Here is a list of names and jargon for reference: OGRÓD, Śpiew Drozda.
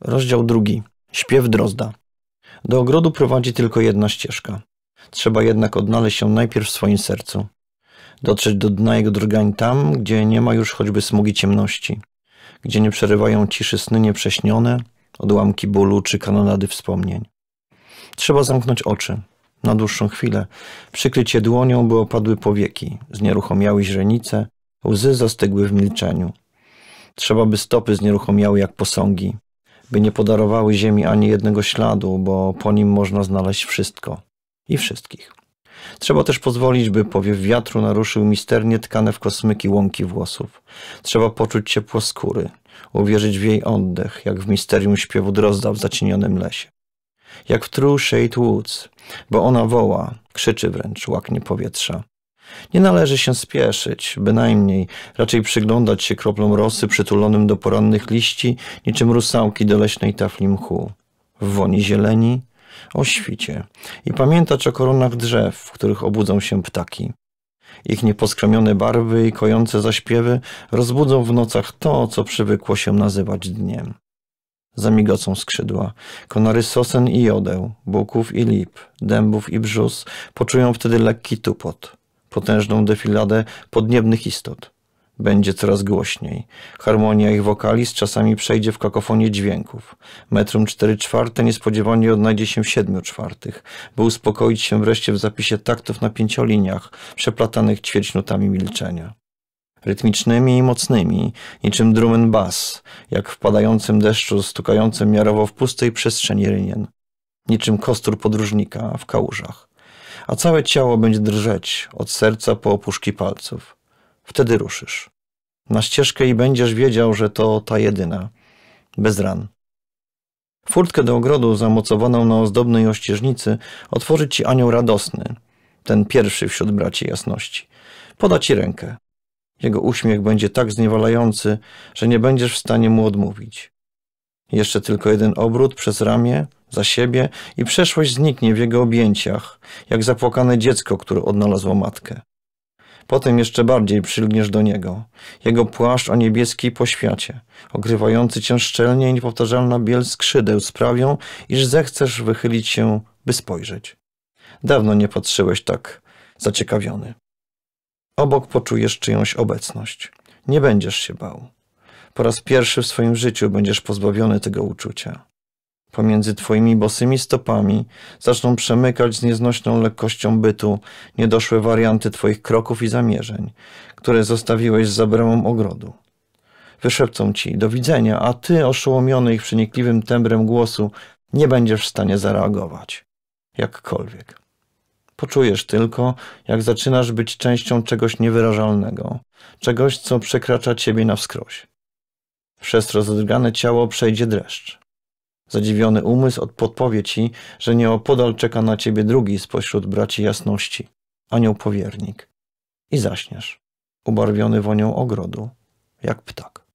Rozdział 2. Śpiew Drozda. Do ogrodu prowadzi tylko jedna ścieżka. Trzeba jednak odnaleźć ją najpierw w swoim sercu. Dotrzeć do dna jego drgań tam, gdzie nie ma już choćby smugi ciemności, gdzie nie przerywają ciszy sny nieprześnione, odłamki bólu czy kanonady wspomnień. Trzeba zamknąć oczy na dłuższą chwilę, przykryć je dłonią, by opadły powieki, znieruchomiały źrenice, łzy zastygły w milczeniu. Trzeba, by stopy znieruchomiały jak posągi, by nie podarowały ziemi ani jednego śladu, bo po nim można znaleźć wszystko i wszystkich. Trzeba też pozwolić, by powiew wiatru naruszył misternie tkane w kosmyki łąki włosów. Trzeba poczuć ciepło skóry, uwierzyć w jej oddech, jak w misterium śpiewu drozda w zacienionym lesie. Jak w True Shade Woods, bo ona woła, krzyczy wręcz, łaknie powietrza. Nie należy się spieszyć, bynajmniej, raczej przyglądać się kroplom rosy przytulonym do porannych liści, niczym rusałki do leśnej tafli mchu. W woni zieleni, o świcie i pamiętać o koronach drzew, w których obudzą się ptaki. Ich nieposkromione barwy i kojące zaśpiewy rozbudzą w nocach to, co przywykło się nazywać dniem. Zamigocą skrzydła, konary sosen i jodeł, buków i lip, dębów i brzus poczują wtedy lekki tupot, potężną defiladę podniebnych istot. Będzie coraz głośniej. Harmonia ich wokali z czasami przejdzie w kakofonię dźwięków. Metrum 4/4 niespodziewanie odnajdzie się 7/4, by uspokoić się wreszcie w zapisie taktów na pięcioliniach, przeplatanych ćwierćnutami milczenia. Rytmicznymi i mocnymi, niczym drum and bass, jak w padającym deszczu stukającym miarowo w pustej przestrzeni rynien. Niczym kostur podróżnika w kałużach. A całe ciało będzie drżeć od serca po opuszki palców. Wtedy ruszysz na ścieżkę i będziesz wiedział, że to ta jedyna, bez ran. Furtkę do ogrodu zamocowaną na ozdobnej ościeżnicy otworzy ci anioł radosny, ten pierwszy wśród braci jasności. Poda ci rękę. Jego uśmiech będzie tak zniewalający, że nie będziesz w stanie mu odmówić. Jeszcze tylko jeden obrót przez ramię, za siebie i przeszłość zniknie w jego objęciach, jak zapłakane dziecko, które odnalazło matkę. Potem jeszcze bardziej przylgniesz do niego, jego płaszcz o niebieskiej poświacie, ogrywający cię szczelnie i niepowtarzalna biel skrzydeł sprawią, iż zechcesz wychylić się, by spojrzeć. Dawno nie patrzyłeś tak zaciekawiony. Obok poczujesz czyjąś obecność. Nie będziesz się bał. Po raz pierwszy w swoim życiu będziesz pozbawiony tego uczucia. Pomiędzy twoimi bosymi stopami zaczną przemykać z nieznośną lekkością bytu niedoszłe warianty twoich kroków i zamierzeń, które zostawiłeś za bramą ogrodu. Wyszepcą ci do widzenia, a ty, oszołomiony ich przenikliwym tembrem głosu, nie będziesz w stanie zareagować. Jakkolwiek. Poczujesz tylko, jak zaczynasz być częścią czegoś niewyrażalnego, czegoś, co przekracza ciebie na wskroś. Przez rozdrgane ciało przejdzie dreszcz. Zadziwiony umysł podpowie ci, że nieopodal czeka na ciebie drugi spośród braci jasności, anioł powiernik. I zaśniesz, ubarwiony wonią ogrodu, jak ptak.